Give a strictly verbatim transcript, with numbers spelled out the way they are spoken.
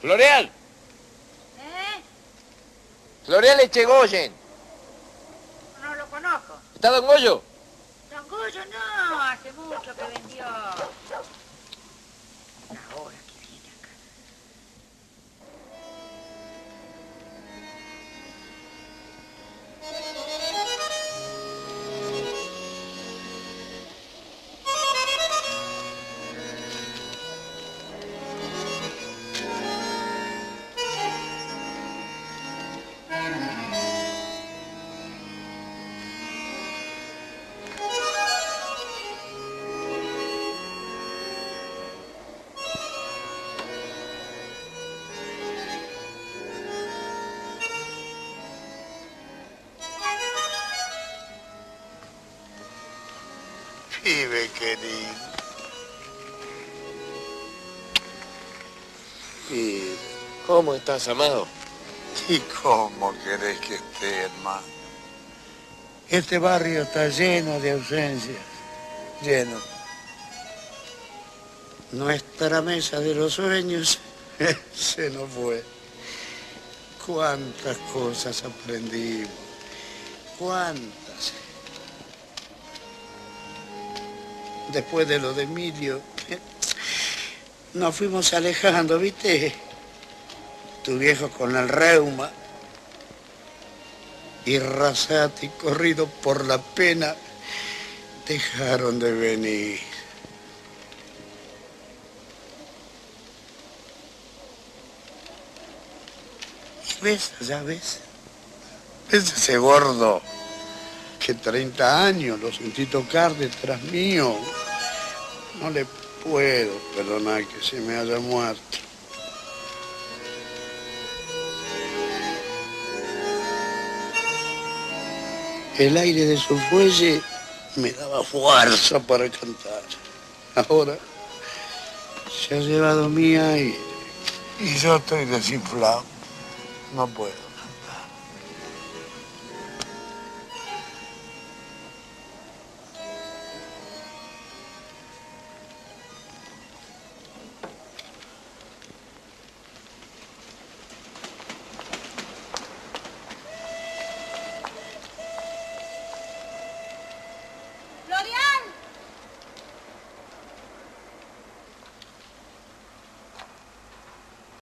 Floreal. ¿Eh? Floreal Echegoyen. No lo conozco. ¿Está Don Goyo? Don Goyo no, hace mucho que vendió. Ahora que viene acá. Pibe querido. ¿Y cómo estás, amado? ¿Y cómo querés que esté, hermano? Este barrio está lleno de ausencias. Lleno. Nuestra mesa de los sueños se nos fue. Cuántas cosas aprendimos. Cuántas. Después de lo de Emilio, nos fuimos alejando, ¿viste? Tu viejo con el reuma y Rasati, corrido por la pena, dejaron de venir. ¿Y ves? ¿Ya ves? ¿Ves ese gordo? Que treinta años lo sentí tocar detrás mío. No le puedo perdonar que se me haya muerto. El aire de su fuelle me daba fuerza para cantar. Ahora se ha llevado mi aire. Y yo estoy desinflado. No puedo.